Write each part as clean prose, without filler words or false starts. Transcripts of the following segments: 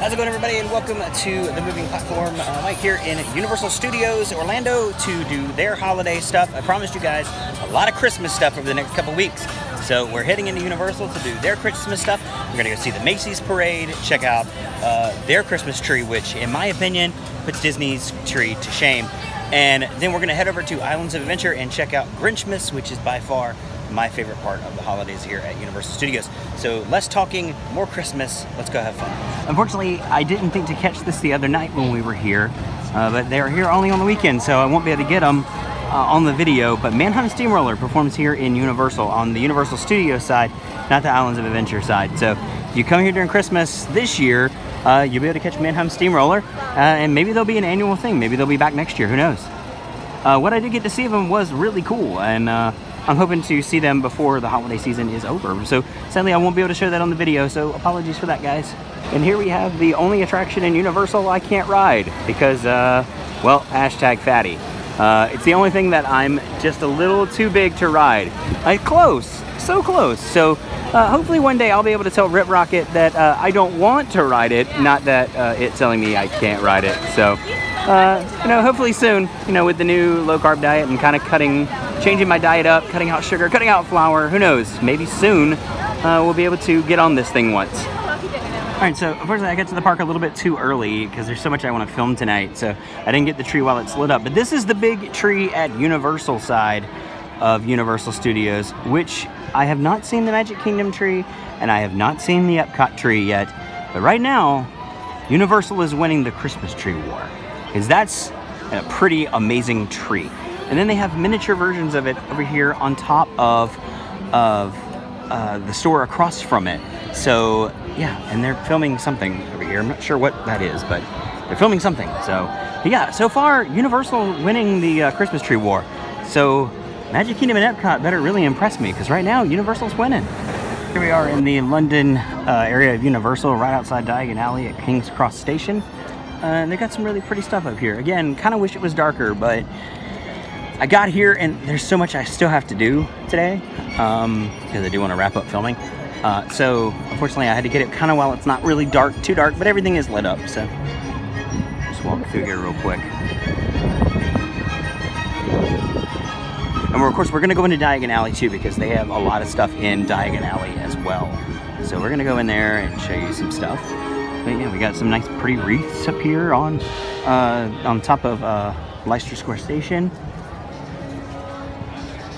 How's it going, everybody, and welcome to The Moving Platform. Mike here in Universal Studios Orlando to do their holiday stuff. I promised you guys a lot of Christmas stuff over the next couple weeks. So we're heading into Universal to do their Christmas stuff. We're going to go see the Macy's Parade, check out their Christmas tree, which, in my opinion, puts Disney's tree to shame. And then we're going to head over to Islands of Adventure and check out Grinchmas, which is by far my favorite part of the holidays here at Universal Studios. So less talking, more Christmas, let's go have fun. Unfortunately, I didn't think to catch this the other night when we were here, but they are here only on the weekend, so I won't be able to get them on the video, but Mannheim Steamroller performs here in Universal, on the Universal Studios side, not the Islands of Adventure side. So if you come here during Christmas this year, you'll be able to catch Mannheim Steamroller, and maybe they'll be an annual thing. Maybe they'll be back next year, who knows? What I did get to see of them was really cool, and I'm hoping to see them before the holiday season is over. So sadly, I won't be able to show that on the video, so apologies for that, guys. And here we have the only attraction in Universal I can't ride because, well, hashtag fatty. It's the only thing that I'm just a little too big to ride. Close, so close. So hopefully one day I'll be able to tell Rip Rocket that I don't want to ride it, not that it's telling me I can't ride it. So, you know, hopefully soon, you know, with the new low-carb diet and kind of changing my diet up, cutting out sugar, cutting out flour, who knows, maybe soon we'll be able to get on this thing once. All right, so unfortunately I got to the park a little bit too early because there's so much I want to film tonight, so I didn't get the tree while it's lit up. But this is the big tree at Universal side of Universal Studios, which I have not seen the Magic Kingdom tree and I have not seen the Epcot tree yet. But right now, Universal is winning the Christmas tree war because that's a pretty amazing tree. And then they have miniature versions of it over here on top of the store across from it. So yeah, and they're filming something over here. I'm not sure what that is, but they're filming something. So yeah, so far Universal winning the Christmas tree war. So Magic Kingdom and Epcot better really impress me because right now Universal's winning. Here we are in the London area of Universal, right outside Diagon Alley at King's Cross Station. And they got some really pretty stuff up here. Again, kind of wish it was darker, but I got here and there's so much I still have to do today because I do want to wrap up filming. So unfortunately I had to get it kind of while it's not really dark, too dark, but everything is lit up. So just walk through here real quick. And of course we're going to go into Diagon Alley too because they have a lot of stuff in Diagon Alley as well. So we're going to go in there and show you some stuff. But yeah, we got some nice pretty wreaths up here on top of Leicester Square Station.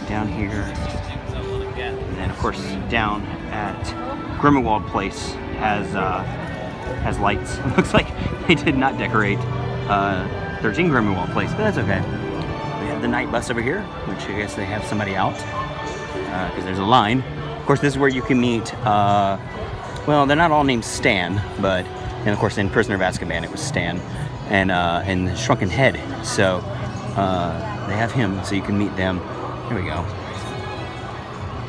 Down here, and then of course down at Grimmauld Place has lights. It looks like they did not decorate 13 Grimmauld Place, but that's okay. We have the night bus over here, which I guess they have somebody out because there's a line. Of course, this is where you can meet. Well, they're not all named Stan, but and of course in Prisoner of Azkaban it was Stan and Shrunken Head. So they have him, so you can meet them. Here we go.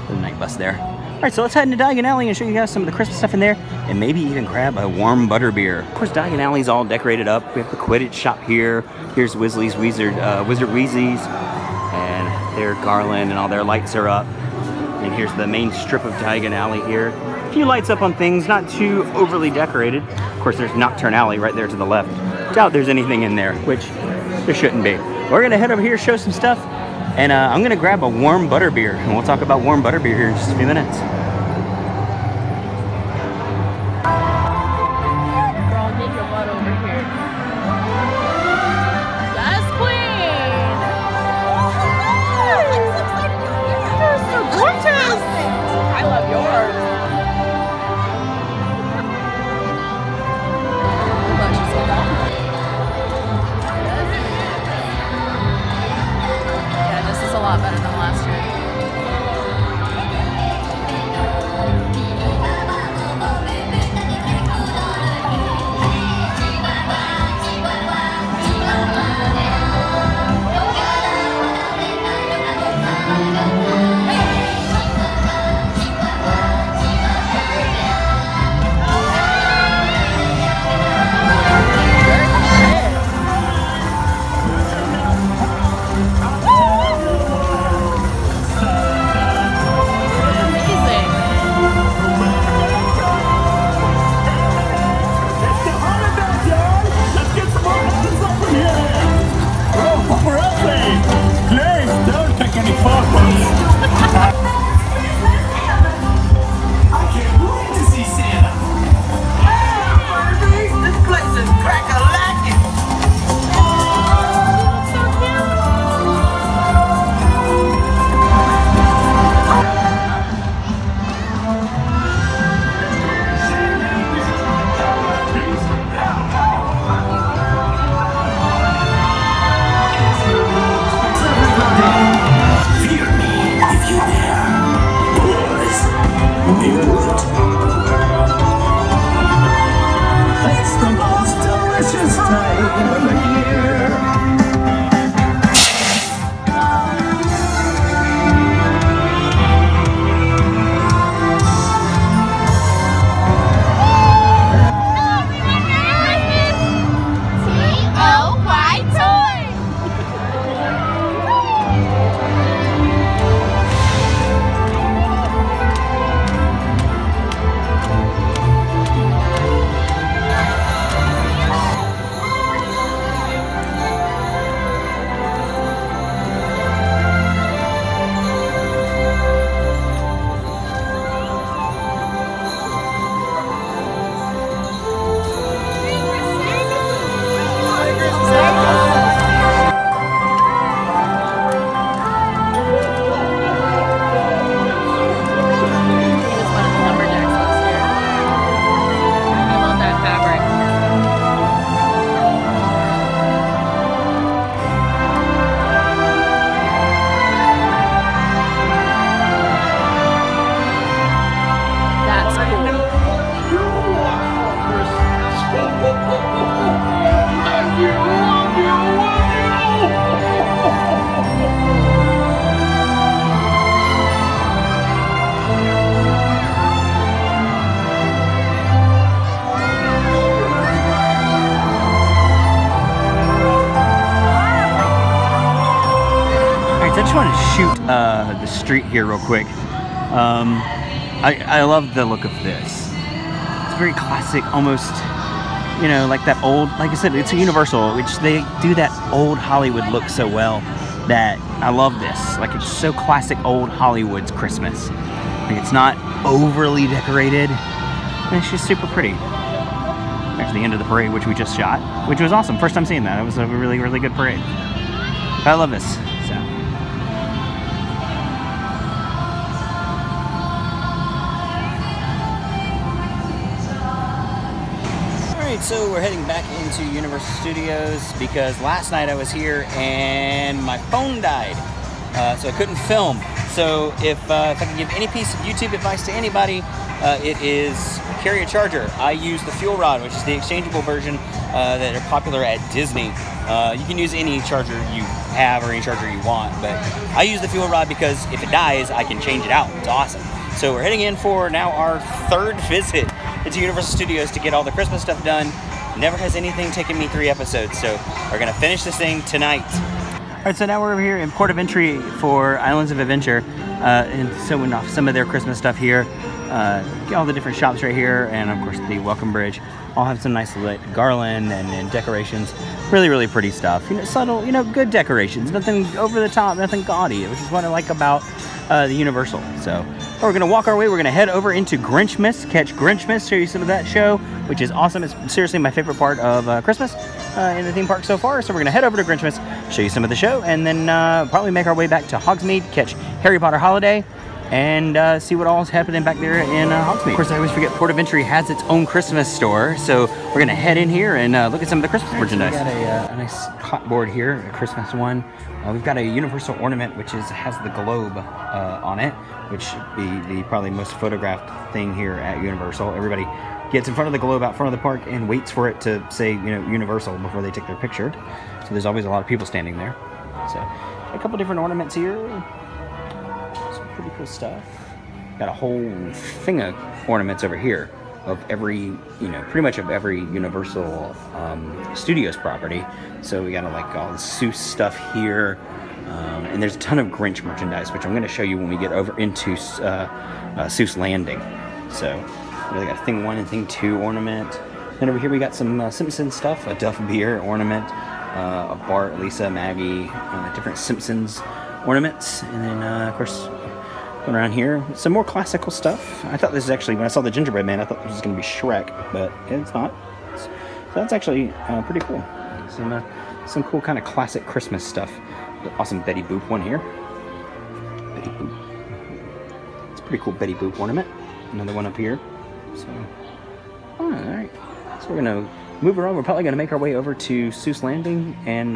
The night bus there. All right, so let's head into Diagon Alley and show you guys some of the Christmas stuff in there, and maybe even grab a warm butter beer. Of course, Diagon Alley's all decorated up. We have the Quidditch shop here. Here's Weasley's Wizard Wheezes, and their garland and all their lights are up. And here's the main strip of Diagon Alley here. A few lights up on things, not too overly decorated. Of course, there's Nocturn Alley right there to the left. Doubt there's anything in there, which there shouldn't be. We're gonna head over here, show some stuff. And I'm gonna grab a warm butter beer, and we'll talk about warm butter beer here in just a few minutes. Girl, get your butt over here. Yes, queen! Oh, I'm so excited to hear that. You're so gorgeous! I love yours. I'm glad you said that. A lot better than last year. street here real quick. I love the look of this. It's very classic, almost, you know, like that old, like I said, it's a Universal, which they do that old Hollywood look so well that I love this. Like, it's so classic old Hollywood's Christmas. Like, it's not overly decorated, and it's just super pretty. There's the end of the parade, which we just shot, which was awesome. First time seeing that. It was a really, really good parade. I love this. So. So we're heading back into Universal Studios because last night I was here and my phone died, so I couldn't film. So if I can give any piece of YouTube advice to anybody, it is carry a charger. I use the Fuel Rod, which is the exchangeable version that are popular at Disney. You can use any charger you have or any charger you want, but I use the Fuel Rod because if it dies, I can change it out. It's awesome. So we're heading in for now our third visit to Universal Studios to get all the Christmas stuff done. Never has anything taken me 3 episodes, so we're gonna finish this thing tonight. All right, so now we're over here in Port of Entry for Islands of Adventure, and showing off some of their Christmas stuff here. Get all the different shops right here, and of course the Welcome Bridge. All have some nice lit garland and decorations. Really, really pretty stuff. You know, subtle, you know, good decorations. Nothing over the top, nothing gaudy, which is what I like about the Universal. So. We're gonna walk our way. We're gonna head over into Grinchmas, catch Grinchmas, show you some of that show, which is awesome. It's seriously my favorite part of Christmas in the theme park so far. So we're gonna head over to Grinchmas, show you some of the show, and then probably make our way back to Hogsmeade, catch Harry Potter Holiday, and see what all's happening back there in Hogsmeade. Of course, I always forget Port of Entry has its own Christmas store, so we're gonna head in here and look at some of the Christmas merchandise. So we got a nice cot board here, a Christmas one. We've got a Universal ornament, which has the globe on it, which should be the probably most photographed thing here at Universal. Everybody gets in front of the globe out front of the park and waits for it to say, you know, Universal before they take their picture. So there's always a lot of people standing there. So a couple different ornaments here. Pretty cool stuff. Got a whole thing of ornaments over here of every, you know, pretty much of every Universal Studios property. So we got like all the Seuss stuff here, and there's a ton of Grinch merchandise, which I'm going to show you when we get over into Seuss Landing. So we got thing 1 and thing 2 ornament. Then over here we got some Simpson stuff, a Duff beer ornament, a Bart, Lisa, Maggie, different Simpsons ornaments, and then of course. Around here, some more classical stuff. I thought this is actually, when I saw the gingerbread man, I thought this was gonna be Shrek, but it's not. So that's actually pretty cool. Some cool kind of classic Christmas stuff. The awesome Betty Boop one here. Betty Boop. It's a pretty cool Betty Boop ornament. Another one up here. So, all right. So we're gonna move around. We're probably gonna make our way over to Seuss Landing and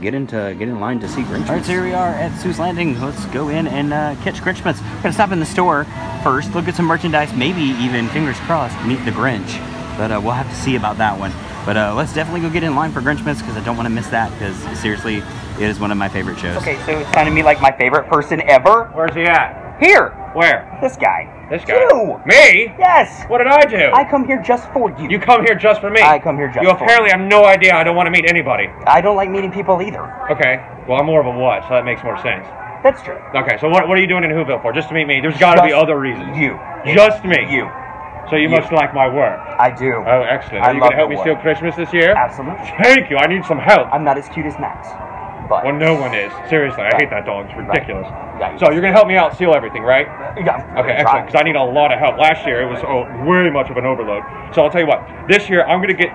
get in line to see Grinchmas. All right, so here we are at Seuss Landing. Let's go in and catch Grinchmas. We're gonna stop in the store first, look at some merchandise, maybe even, fingers crossed, meet the Grinch. But we'll have to see about that one. But let's definitely go get in line for Grinchmas because I don't want to miss that. Because seriously, it is one of my favorite shows. Okay, so it's time to meet like my favorite person ever. Where's he at? Here. Where? This guy. This guy. You! Me? Yes! What did I do? I come here just for you. You come here just for me? I come here just for you. You apparently have no idea I don't want to meet anybody. I don't like meeting people either. Okay. Well, I'm more of a what, so that makes more sense. That's true. Okay, so what are you doing in Whoville for? Just to meet me? There's got to be other reasons. You. Just me? You. So you must like my work. I do. Oh, excellent. Are you going to help me steal Christmas this year? Absolutely. Thank you. I need some help. I'm not as cute as Max. But well, no one is. Seriously, I hate that dog. It's ridiculous. Right. So you're going to help me out seal everything, right? Yeah. Okay, excellent, because I need a lot of help. Last year, it was way much of an overload. So I'll tell you what. This year, I'm going to get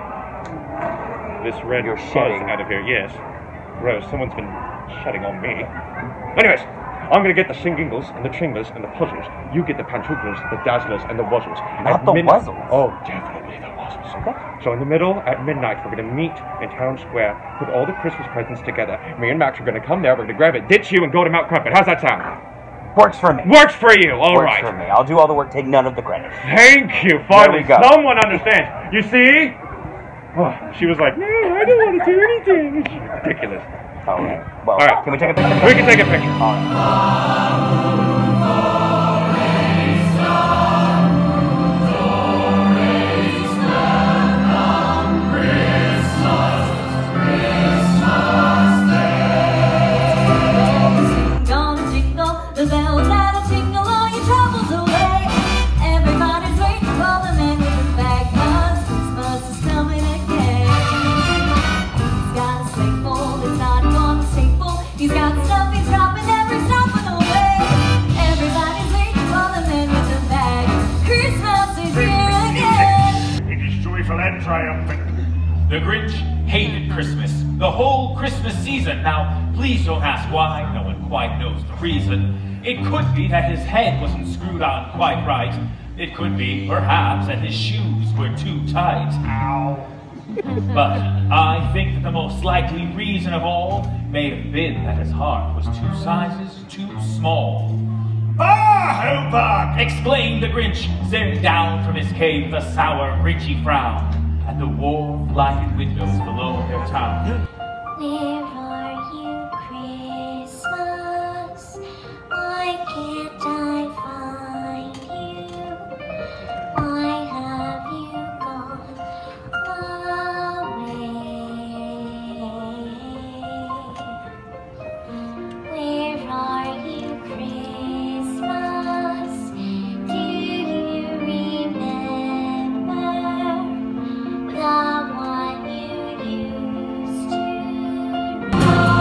this red buzz out of here. Yes. Rose, someone's been shedding on me. Anyways, I'm going to get the shingingles and the chinglas and the puzzles. You get the pantuflas, the dazzlers, and the wuzzles. Not the wuzzles. Oh, definitely the wuzzles. Okay. So in the middle, at midnight, we're going to meet in Town Square, put all the Christmas presents together. Me and Max are going to come there, we're going to grab it, ditch you, and go to Mount Crumpet. How's that sound? Works for me. Works for you, all right. Works for me. I'll do all the work, take none of the credit. Thank you, finally. There we go. Someone understands. You see? Oh, she was like, no, I don't want to do anything. It's ridiculous. Oh, okay. Well, all right. Can we take a picture? We can take a picture. All right. The bell. The Grinch hated Christmas, the whole Christmas season. Now, please don't ask why, no one quite knows the reason. It could be that his head wasn't screwed on quite right. It could be, perhaps, that his shoes were too tight. Ow. But I think that the most likely reason of all may have been that his heart was two sizes too small. Ah, humbug! Exclaimed the Grinch, staring down from his cave with a sour, Grinchy frown. At the warm, lighted windows below their town. Where are you, Christmas? Why can't I find you? Why have you gone away? Where are you, Christmas? Do you remember? The one you used to know. I found you, you never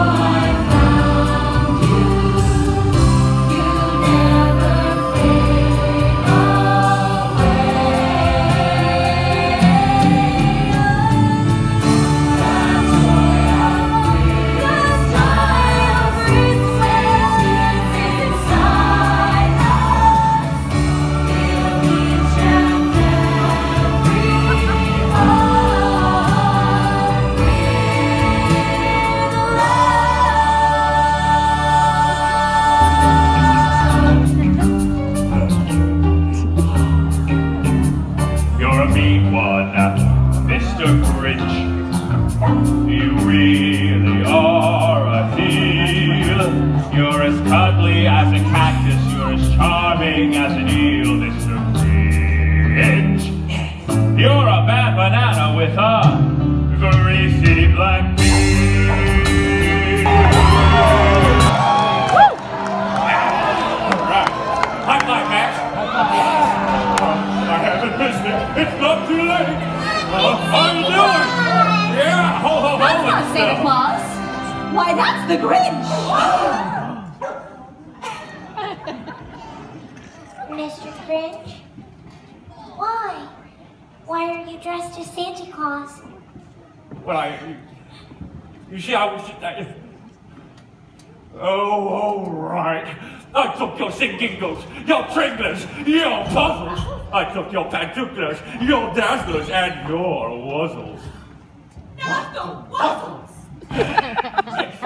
fade away. That's why I'm the child Christmas is inside us. We'll each and every You're a mean one, Mr. Grinch. You really are a heel. You're as cuddly as a cactus. You're as charming as an eel, Mr. Grinch. You're a bad banana with a greasy black beard. High five, Max! I haven't missed it. It's not too late. How you doing? Yeah, ho ho ho! That's not and Santa stuff. Claus. Why, that's the Grinch. Mr. Grinch? Why? Why are you dressed as Santa Claus? Well, you see, I was just. Oh, all right. I took your singingos, your tringlers, your puzzles. I took your pantuclas, your dazzlers, and your wuzzles. Not the wuzzles! Yes,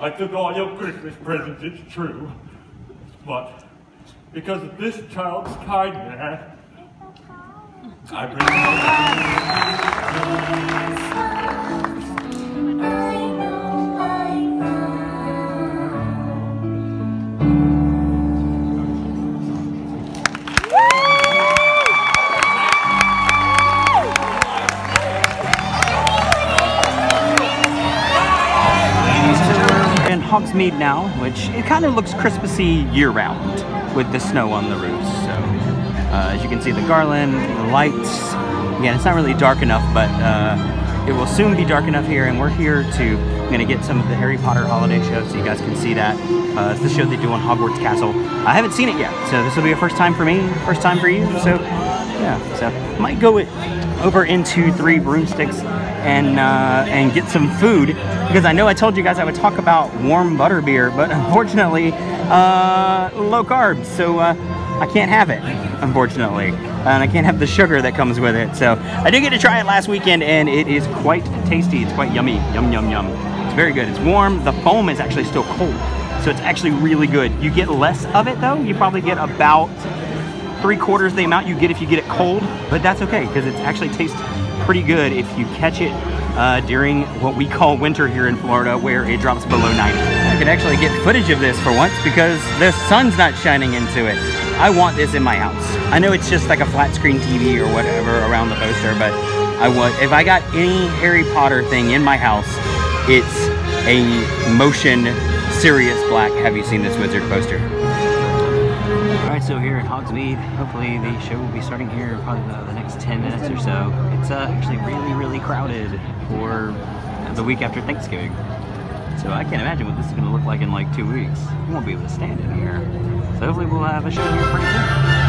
I took all your Christmas presents, it's true. But because of this child's kindness, I bring you. Hogsmeade now, which it kind of looks Christmassy year-round with the snow on the roofs. So as you can see, the garland, the lights. Again, it's not really dark enough, but it will soon be dark enough here, and we're here to. I'm gonna get some of the Harry Potter holiday shows so you guys can see that. It's the show they do on Hogwarts Castle. I haven't seen it yet, so this will be a first time for me, first time for you. So yeah, so might go over into Three Broomsticks and get some food, because I know I told you guys I would talk about warm butterbeer, but unfortunately, low carbs, so I can't have it, unfortunately. And I can't have the sugar that comes with it. So I did get to try it last weekend, and it is quite tasty. It's quite yummy, yum, yum, yum. It's very good. It's warm. The foam is actually still cold, so it's actually really good. You get less of it, though. You probably get about 3/4 the amount you get if you get it cold, but that's okay, because it actually tastes pretty good if you catch it during what we call winter here in Florida, where it drops below 90. I could actually get footage of this for once, because the sun's not shining into it. I want this in my house. I know it's just like a flat screen TV or whatever around the poster, but I would, if I got any Harry Potter thing in my house, it's a motion Sirius Black Have You Seen This Wizard poster. still here in Hogsmeade. Hopefully the show will be starting here in probably the next 10 minutes or so. It's actually really crowded for the week after Thanksgiving. So I can't imagine what this is going to look like in like 2 weeks. We won't be able to stand in here. So hopefully we'll have a show here pretty soon.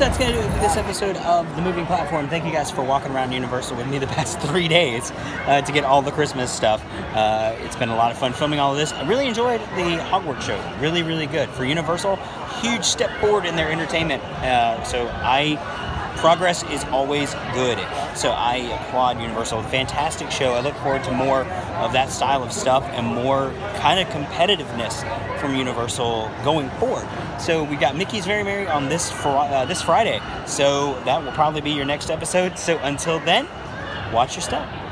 That's going to do it for this episode of The Moving Platform. Thank you guys for walking around Universal with me the past 3 days to get all the Christmas stuff. It's been a lot of fun filming all of this. I really enjoyed the Hogwarts show. Really good. For Universal, huge step forward in their entertainment. Progress is always good. So I applaud Universal. Fantastic show. I look forward to more of that style of stuff and more kind of competitiveness from Universal going forward. So we got Mickey's Very Merry on this Friday. So that will probably be your next episode. So until then, watch your step.